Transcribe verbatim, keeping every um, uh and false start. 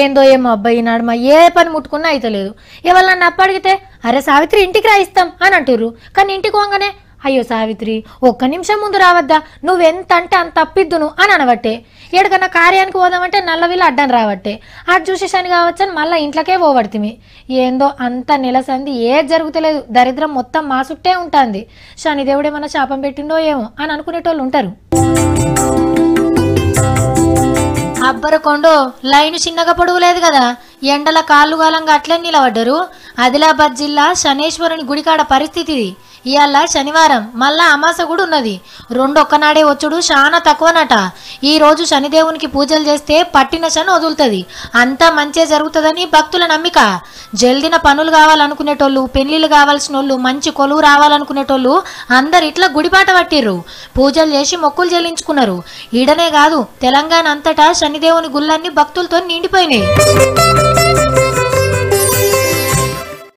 ఏందో ఏం అబ్బాయి నాడమ ఏ పని ముట్టుకున్నా అయితలేదు. ఎవరు నన్ను అప్పడిగితే అరే సావిత్రి ఇంటికి రా ఇస్తాం అని అంటుర్రు. కానీ ఇంటికి పోగానే అయ్యో సావిత్రి ఒక్క నిమిషం ముందు రావద్దా, నువ్వెంత అంటే అంత తప్పిద్దును అని అనబట్టే, ఎక్కడికన్నా కార్యానికి పోదామంటే నల్లవిల్ల అడ్డం రావట్టే, అది చూసేసాను కావచ్చని మళ్ళీ ఇంట్లోకే పోబడుతుంది. ఏందో అంత నెలసంది ఏ జరుగుతలేదు, దరిద్రం మొత్తం మా చుట్టే ఉంటుంది, శనిదేవుడు ఏమన్నా శాపం పెట్టిండో ఏమో అని అనుకునేటోళ్ళు ఉంటారు. అబ్బరకొండో లైన్ చిన్నగా పొడవు లేదు కదా, ఎండల కాళ్ళు కాలంగా అట్లే నిలబడ్డరు. ఆదిలాబాద్ జిల్లా శనేశ్వరుని గుడికాడ పరిస్థితి ఇది. ఇవాళ శనివారం, మళ్ళా అమాస కూడా ఉన్నది. రెండొక్కనాడే వచ్చుడు చాలా తక్కువనట. ఈరోజు శనిదేవునికి పూజలు చేస్తే పట్టిన శని వదులుతుంది, అంతా మంచే జరుగుతుందని భక్తుల నమ్మిక. జల్దిన పనులు కావాలనుకునేటోళ్ళు, పెళ్లిళ్ళు కావాల్సిన వాళ్ళు, మంచి కొలువు రావాలనుకునేటోళ్ళు అందరు ఇట్లా గుడిపాట పట్టిర్రు. పూజలు చేసి మొక్కులు చెల్లించుకున్నారు. ఈడనే కాదు, తెలంగాణ అంతటా శనిదేవుని గుళ్ళన్నీ భక్తులతో నిండిపోయినాయి.